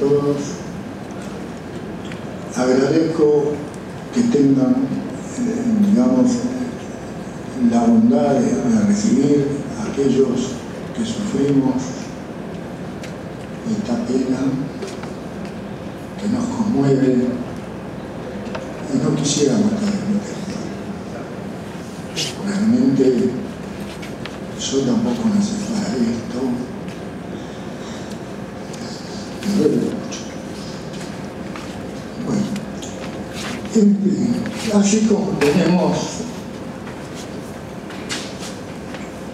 todos. Agradezco que tengan, digamos, la bondad de recibir a aquellos que sufrimos esta pena que nos conmueve y no quisiéramos que realmente yo tampoco necesitaba esto. Me duele mucho. Bueno, en fin, así como tenemos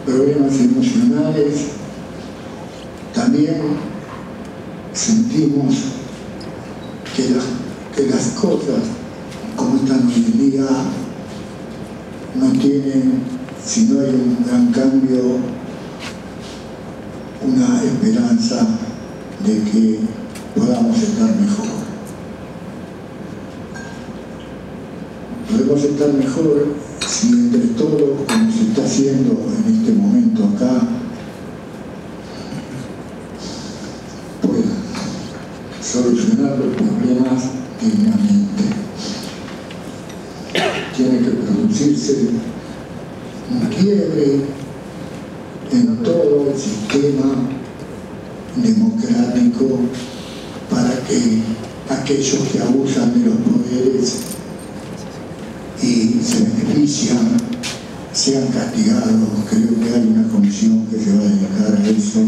problemas emocionales, también sentimos que las cosas como están hoy en día no tienen, si no hay un gran cambio, una esperanza de que podamos estar mejor. Podemos estar mejor si entre todos, como se está haciendo en este momento acá, puedan solucionar los problemas dignamente. Tiene que producirse un quiebre en todo el sistema democrático para que aquellos que abusan de los poderes y se benefician sean castigados. Creo que hay una comisión que se va a dedicar a eso,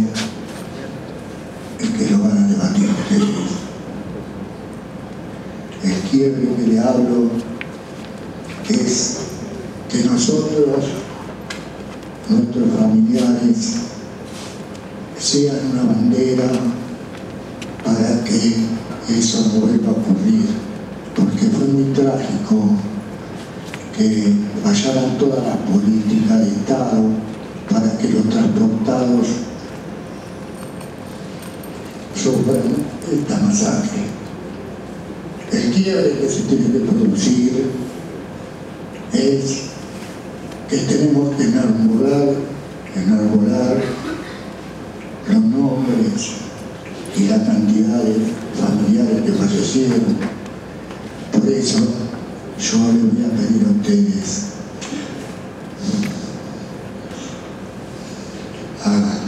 que lo van a debatir ustedes. El quiebre que le hablo es que nosotros, nuestros familiares, sean una bandera para que eso no vuelva a ocurrir, porque fue muy trágico que fallaran todas las políticas de Estado para que los transportados sufran esta masacre. El quiebre que se tiene que producir es que tenemos que enarbolar los nombres y la cantidad de familiares que fallecieron. Por eso yo les voy a pedir a ustedes, hagan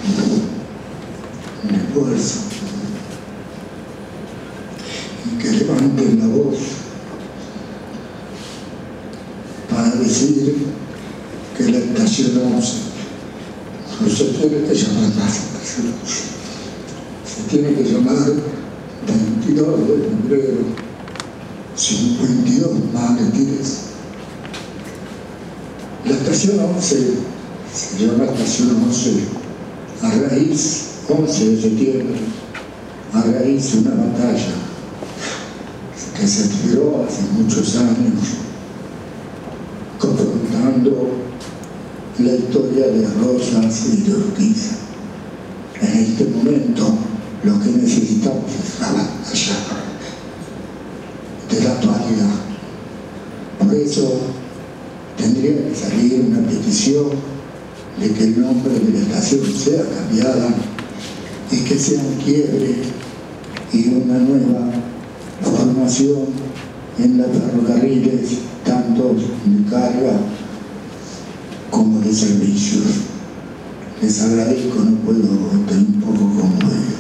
un esfuerzo y que levanten la voz para decir que la estación 11 se tiene que llamar más estación 11, se tiene que llamar 22 de febrero. 52 más mentiras. La estación 11 se llama estación 11 a raíz, 11 de septiembre, a raíz de una batalla que se libró hace muchos años, confrontando la historia de Rosas y de Urquiza. En este momento lo que necesitamos es la batalla de la actualidad. Por eso tendría que salir una petición de que el nombre de la estación sea cambiada y que sea un quiebre y una nueva formación en los ferrocarriles, tanto de carga como de servicios. Les agradezco, no puedo estar un poco conmovido.